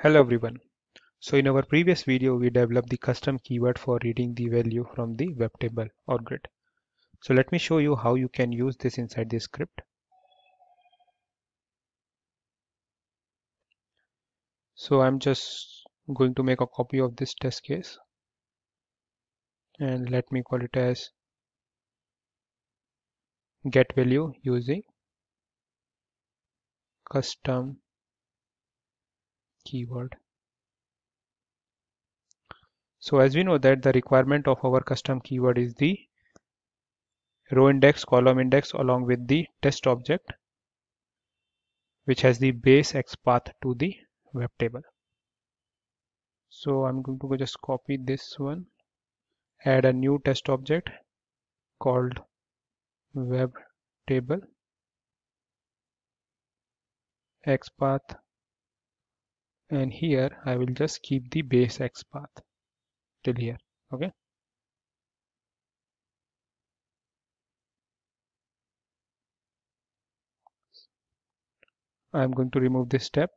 Hello everyone. So in our previous video we developed the custom keyword for reading the value from the web table or grid. So let me show you how you can use this inside the script. So I'm just going to make a copy of this test case and let me call it as get value using custom keyword. So as we know that the requirement of our custom keyword is the row index, column index along with the test object which has the base x path to the web table. So I'm going to just copy this one, add a new test object called web table x path, and here I will just keep the base x path till here. Okay, I'm going to remove this step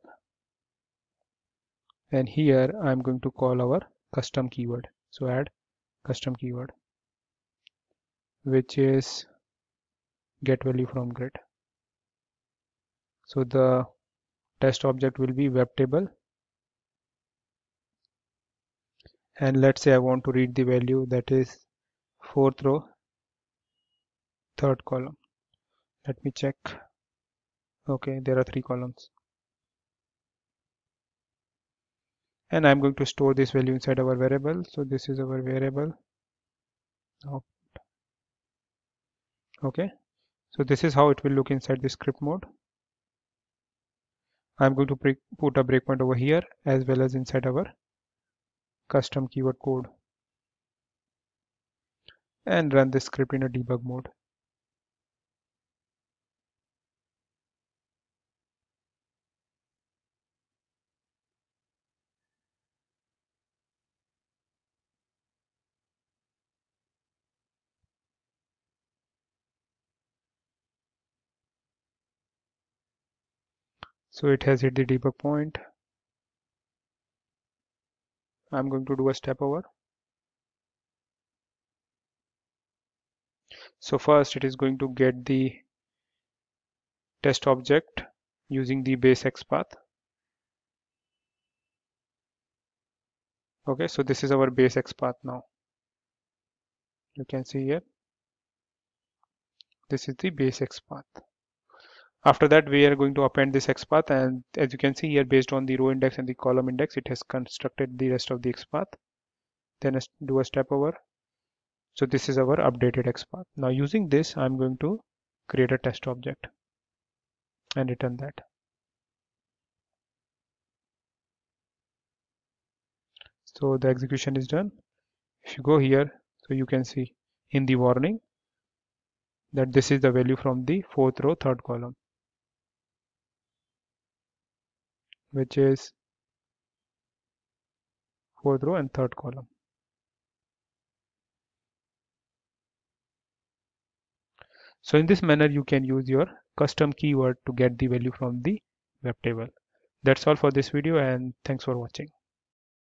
and here I'm going to call our custom keyword. So add custom keyword which is get value from grid. So the test object will be web table. And let's say I want to read the value that is 4th row 3rd column. Let me check. Okay, there are 3 columns. And I'm going to store this value inside our variable. So this is our variable. Okay, so this is how it will look inside the script mode. I'm going to put a breakpoint over here as well as inside our custom keyword code and run this script in a debug mode. So it has hit the debug point. I'm going to do a step over. So first it is going to get the test object using the base x path. Okay, so this is our base x path now. You can see here. This is the base x path. After that we are going to append this XPath, and as you can see here, based on the row index and the column index, it has constructed the rest of the XPath. Then do a step over. So this is our updated XPath. Now using this I'm going to create a test object and return that. So the execution is done. If you go here, so you can see in the warning that this is the value from the 4th row 3rd column, which is 4th row and 3rd column. So in this manner you can use your custom keyword to get the value from the web table. That's all for this video, and thanks for watching.